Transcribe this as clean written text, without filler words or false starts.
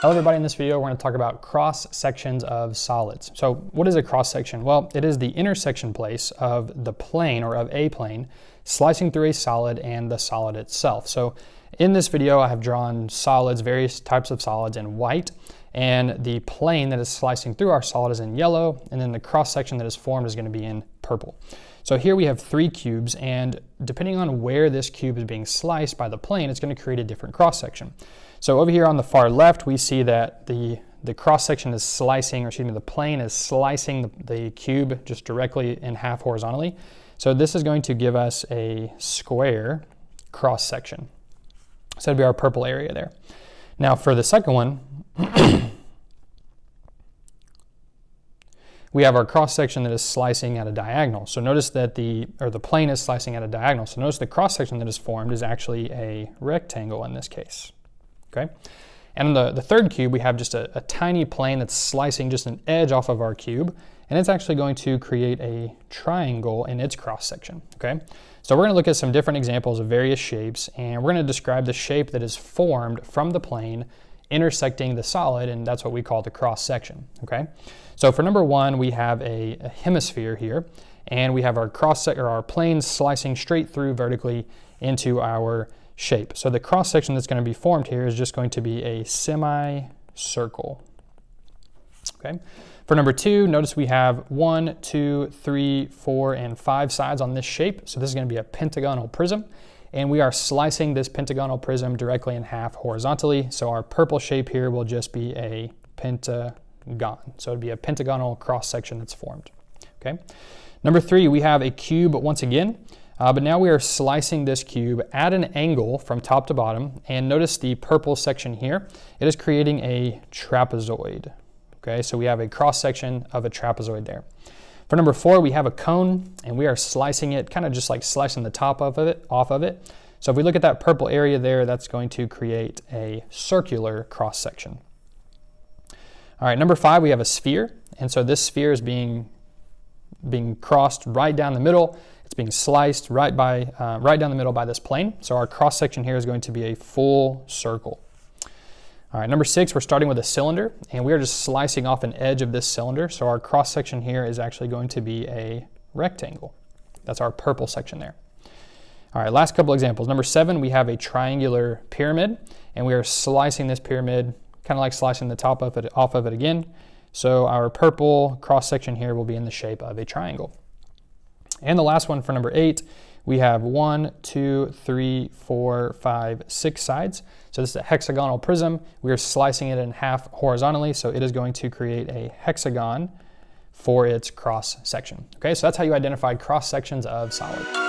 Hello everybody, in this video we're going to talk about cross sections of solids. So what is a cross section? Well, it is the intersection place of the plane or of a plane slicing through a solid and the solid itself. So in this video I have drawn solids, various types of solids in white, and the plane that is slicing through our solid is in yellow, and then the cross section that is formed is going to be in purple. So here we have three cubes, and depending on where this cube is being sliced by the plane, it's going to create a different cross section. So over here on the far left, we see that the cross section is slicing, or excuse me, the plane is slicing the cube just directly in half horizontally. So this is going to give us a square cross section. So that'd be our purple area there. Now for the second one, we have our cross section that is slicing at a diagonal. So notice that the plane is slicing at a diagonal. So notice the cross section that is formed is actually a rectangle in this case. Okay? And in the third cube, we have just a tiny plane that's slicing just an edge off of our cube, and it's actually going to create a triangle in its cross section. Okay? So we're going to look at some different examples of various shapes, and we're going to describe the shape that is formed from the plane intersecting the solid, and that's what we call the cross section. Okay? So for number one, we have a hemisphere here, and we have our our plane slicing straight through vertically into our shape. So the cross section that's going to be formed here is just going to be a semicircle. Okay? For number two, notice we have 1, 2, 3, 4, and 5 sides on this shape. So this is going to be a pentagonal prism, and we are slicing this pentagonal prism directly in half horizontally. So our purple shape here will just be a pentagon. So it'd be a pentagonal cross section that's formed. Okay. Number three, we have a cube once again, but now we are slicing this cube at an angle from top to bottom. And notice the purple section here, it is creating a trapezoid. Okay, so we have a cross section of a trapezoid there. For number four, we have a cone, and we are slicing it, kind of just like slicing the top of it, off of it. So if we look at that purple area there, that's going to create a circular cross section. All right, number five, we have a sphere. And so this sphere is being crossed right down the middle. It's being sliced right down the middle by this plane. So our cross section here is going to be a full circle. All right, number six, we're starting with a cylinder, and we are just slicing off an edge of this cylinder. So our cross section here is actually going to be a rectangle. That's our purple section there. All right, last couple examples. Number seven, we have a triangular pyramid, and we are slicing this pyramid, kind of like slicing the top of it off of it again. So our purple cross section here will be in the shape of a triangle. And the last one for number eight, we have 1, 2, 3, 4, 5, 6 sides. So this is a hexagonal prism. We are slicing it in half horizontally, so it is going to create a hexagon for its cross section. Okay, so that's how you identify cross sections of solids.